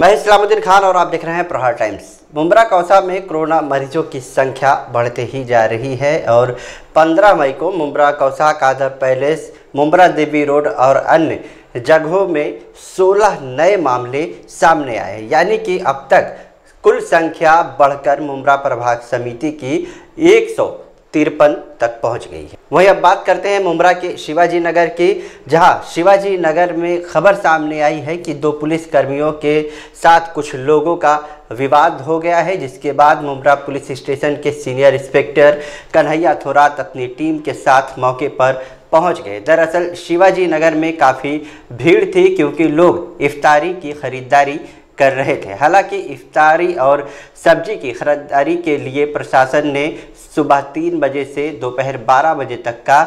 मैं सलामतिन खान और आप देख रहे हैं प्रहार टाइम्स। मुंब्रा कौसा में कोरोना मरीजों की संख्या बढ़ते ही जा रही है और 15 मई को मुंब्रा कौसा कादर पैलेस, मुंब्रा देवी रोड और अन्य जगहों में 16 नए मामले सामने आए, यानी कि अब तक कुल संख्या बढ़कर मुंब्रा प्रभाग समिति की 153 तक पहुंच गई है। वहीं अब बात करते हैं मुंब्रा के शिवाजी नगर की, जहां शिवाजी नगर में खबर सामने आई है कि 2 पुलिसकर्मियों के साथ कुछ लोगों का विवाद हो गया है, जिसके बाद मुंब्रा पुलिस स्टेशन के सीनियर इंस्पेक्टर कन्हैया थोरात अपनी टीम के साथ मौके पर पहुंच गए। दरअसल शिवाजी नगर में काफ़ी भीड़ थी क्योंकि लोग इफ्तारी की खरीदारी कर रहे थे। हालांकि इफ्तारी और सब्जी की खरीदारी के लिए प्रशासन ने सुबह 3 बजे से दोपहर 12 बजे तक का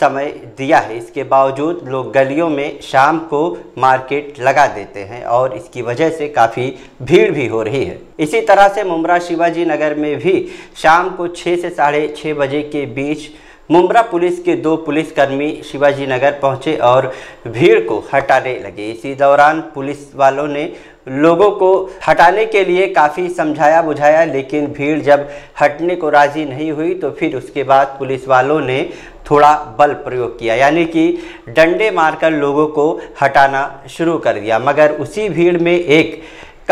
समय दिया है। इसके बावजूद लोग गलियों में शाम को मार्केट लगा देते हैं और इसकी वजह से काफ़ी भीड़ भी हो रही है। इसी तरह से मुंब्रा शिवाजी नगर में भी शाम को 6 से 6:30 बजे के बीच मुंब्रा पुलिस के 2 पुलिसकर्मी शिवाजी नगर पहुंचे और भीड़ को हटाने लगे। इसी दौरान पुलिस वालों ने लोगों को हटाने के लिए काफ़ी समझाया बुझाया, लेकिन भीड़ जब हटने को राज़ी नहीं हुई तो फिर उसके बाद पुलिस वालों ने थोड़ा बल प्रयोग किया, यानी कि डंडे मारकर लोगों को हटाना शुरू कर दिया। मगर उसी भीड़ में एक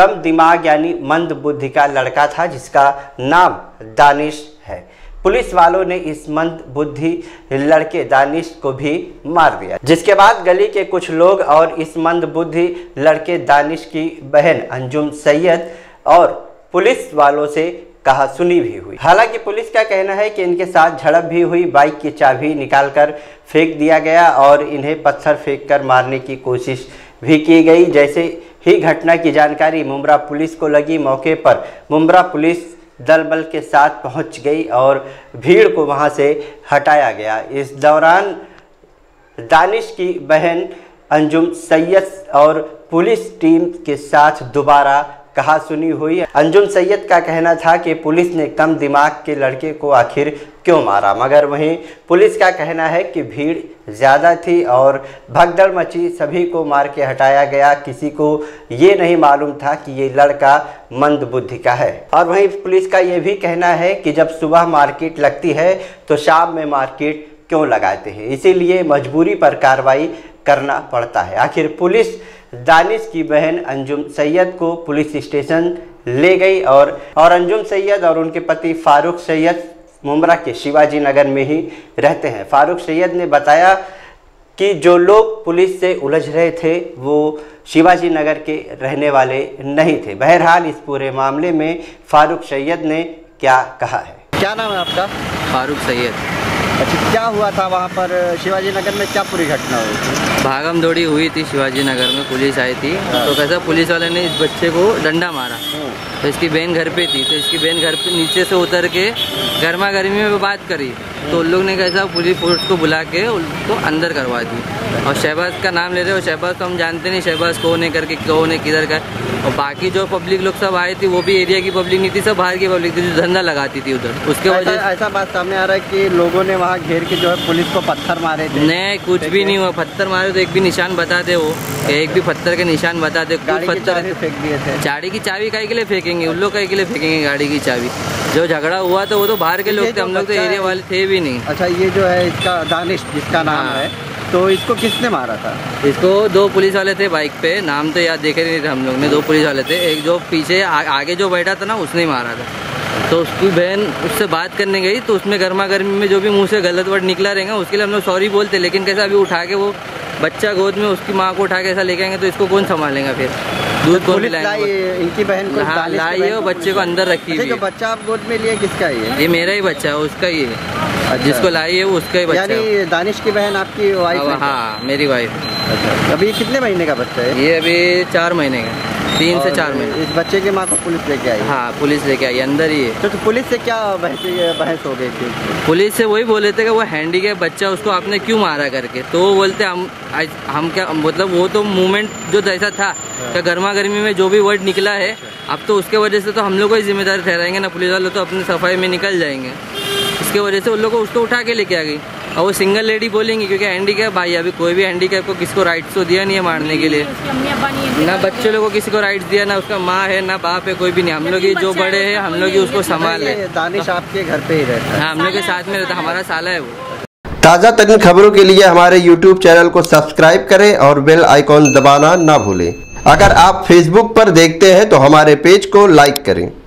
कम दिमाग यानी मंद बुद्धि का लड़का था, जिसका नाम दानिश है। पुलिस वालों ने इस मंद बुद्धि लड़के दानिश को भी मार दिया, जिसके बाद गली के कुछ लोग और इस मंद बुद्धि लड़के दानिश की बहन अंजुम सैयद और पुलिस वालों से कहा सुनी भी हुई। हालांकि पुलिस का कहना है कि इनके साथ झड़प भी हुई, बाइक की चाबी निकालकर फेंक दिया गया और इन्हें पत्थर फेंककर मारने की कोशिश भी की गई। जैसे ही घटना की जानकारी मुंब्रा पुलिस को लगी, मौके पर मुंब्रा पुलिस दल बल के साथ पहुंच गई और भीड़ को वहां से हटाया गया। इस दौरान दानिश की बहन अंजुम सैयद और पुलिस टीम के साथ दोबारा कहा सुनी हुई। अंजुम सैयद का कहना था कि पुलिस ने कम दिमाग के लड़के को आखिर क्यों मारा, मगर वहीं पुलिस का कहना है कि भीड़ ज़्यादा थी और भगदड़ मची, सभी को मार के हटाया गया। किसी को ये नहीं मालूम था कि ये लड़का मंद बुद्धि का है। और वहीं पुलिस का ये भी कहना है कि जब सुबह मार्केट लगती है तो शाम में मार्केट क्यों लगाते हैं, इसीलिए मजबूरी पर कार्रवाई करना पड़ता है। आखिर पुलिस दानिश की बहन अंजुम सैयद को पुलिस स्टेशन ले गई और अंजुम सैयद और उनके पति फारूक सैयद मुंब्रा के शिवाजी नगर में ही रहते हैं। फारूक सैयद ने बताया कि जो लोग पुलिस से उलझ रहे थे वो शिवाजी नगर के रहने वाले नहीं थे। बहरहाल इस पूरे मामले में फारूक सैयद ने क्या कहा है। क्या नाम है आपका? फारूक सैयद। अच्छा, क्या हुआ था वहाँ पर शिवाजी नगर में? क्या पूरी घटना हुई थी? भागम दौड़ी हुई थी शिवाजी नगर में। पुलिस आई थी तो कैसा पुलिस वाले ने इस बच्चे को डंडा मारा, तो इसकी बहन घर पे थी, तो इसकी बहन घर पे नीचे से उतर के गर्मा गर्मी में बात करी, तो उन लोग ने कैसा पुलिस फोर्स को बुला के उनको अंदर करवा दी। और शहबाज का नाम ले रहे हो, शहबाज को हम जानते नहीं, शहबाज कौन है करके, कौन है किधर का। और बाकी जो पब्लिक लोग सब आए थे वो भी एरिया की पब्लिक नहीं थी, सब बाहर की पब्लिक थी जो धंधा लगाती थी उधर। उसके वजह ऐसा बात सामने आ रहा है कि लोगों ने वहाँ घेर के जो है पुलिस को पत्थर मारे थे। नहीं, कुछ भी नहीं हुआ। पत्थर मारे तो एक भी निशान बता दे, वो एक भी पत्थर के निशान बता दे। कुछ पत्थर फेंक दिए थे। गाड़ी की चाबी काहे के लिए फेंकेंगे उन लोग, काहे के लिए फेंकेंगे गाड़ी की चाबी। जो झगड़ा हुआ तो वो तो बाहर के लोग थे, हम लोग तो एरिया वाले थे भी नहीं। अच्छा, ये जो है इसका दानिश जिसका नाम है, तो इसको किसने मारा था? इसको 2 पुलिस वाले थे बाइक पे, नाम तो याद देखे नहीं थे हम लोग ने। 2 पुलिस वाले थे, एक जो पीछे आगे जो बैठा था ना उसने ही मारा था। तो उसकी बहन उससे बात करने गई तो उसमें गर्मा गर्मी में जो भी मुंह से गलत वर्ड निकला रहेगा उसके लिए हम लोग सॉरी बोलते, लेकिन कैसे अभी उठा के वो बच्चा गोद में उसकी माँ को उठा के ऐसा लेके आएंगे तो इसको कौन संभालेगा, फिर दूध कौन पिलाएंगे? इनकी बहन को लाई है और बच्चे को अंदर रखी है। बच्चा आप गोद में लिए किसका है? ये मेरा ही बच्चा है, उसका ही है। अच्छा। जिसको लाई है वो उसका ही बच्चा। यानी दानिश की बहन आपकी वाइफ है? हाँ, मेरी वाइफ। अच्छा, अभी कितने महीने का बच्चा है? ये अभी 4 महीने का, 3 से 4 महीने। इस बच्चे की माँ को पुलिस लेके आई? हाँ, पुलिस लेके आई, अंदर ही है। तो पुलिस से क्या बहस हो गई थी? पुलिस से वही बोले थे कि वो हैंडीकैप बच्चा, उसको आपने क्यों मारा करके। तो वो बोलते हम क्या मतलब, वो तो मूवमेंट जो जैसा था क्या गर्मा गर्मी में जो भी वर्ड निकला है, अब तो उसके वजह से तो हम लोग को ही जिम्मेदार ठहराएंगे ना, पुलिस वाले तो अपनी सफाई में निकल जाएंगे। इसके वजह से उन लोग को उसको उठा के लेके आ गई। और वो सिंगल लेडी बोलेंगी क्योंकि हैंडीकैप भाई अभी कोई भी हैंडीकैप को किसी को राइट्स तो दिया नहीं है मारने के लिए, ना बच्चे लोगों को किसी को राइट्स दिया, ना उसका माँ है ना बाप है कोई भी नहीं, हम लोग जो बड़े हैं हम लोग ही उसको संभाल है। दानिश आपके घर पे ही रहता है? हाँ हम लोग के साथ में रहता, हमारा साला है वो। ताज़ा तरीन खबरों के लिए हमारे YouTube चैनल को सब्सक्राइब करें और बेल आइकॉन दबाना ना भूलें। अगर आप Facebook पर देखते हैं तो हमारे पेज को लाइक करें।